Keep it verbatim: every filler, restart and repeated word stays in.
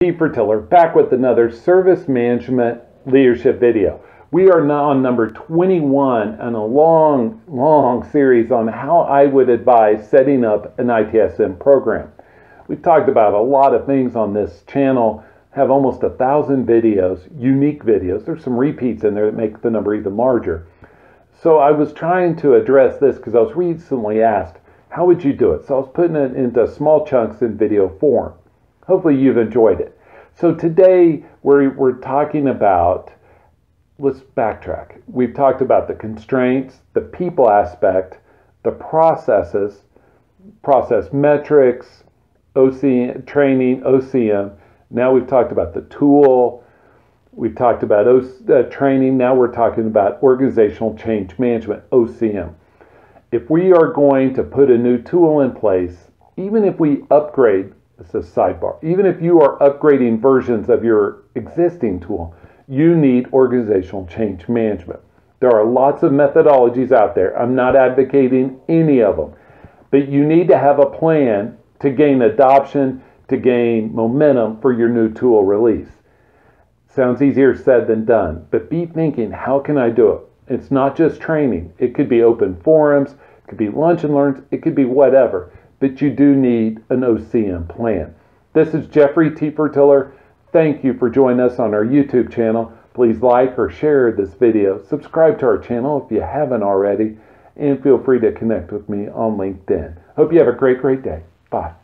Steve Fritiller back with another service management leadership video. We are now on number twenty-one in a long, long series on how I would advise setting up an I T S M program. We've talked about a lot of things on this channel, have almost a thousand videos, unique videos. There's some repeats in there that make the number even larger. So I was trying to address this because I was recently asked, how would you do it? So I was putting it into small chunks in video form. Hopefully you've enjoyed it. So today we're, we're talking about, let's backtrack. We've talked about the constraints, the people aspect, the processes, process metrics, O C M, training, O C M. Now we've talked about the tool. We've talked about o, uh, training. Now we're talking about organizational change management, O C M. If we are going to put a new tool in place, even if we upgrade, it's a sidebar. Even if you are upgrading versions of your existing tool, you need organizational change management. There are lots of methodologies out there. I'm not advocating any of them, but you need to have a plan to gain adoption, to gain momentum for your new tool release. Sounds easier said than done, but be thinking, how can I do it? It's not just training. It could be open forums, it could be lunch and learns, it could be whatever. But you do need an O C M plan. This is Jeffrey Tefertiller. Thank you for joining us on our YouTube channel. Please like or share this video. Subscribe to our channel if you haven't already. And feel free to connect with me on LinkedIn. Hope you have a great, great day. Bye.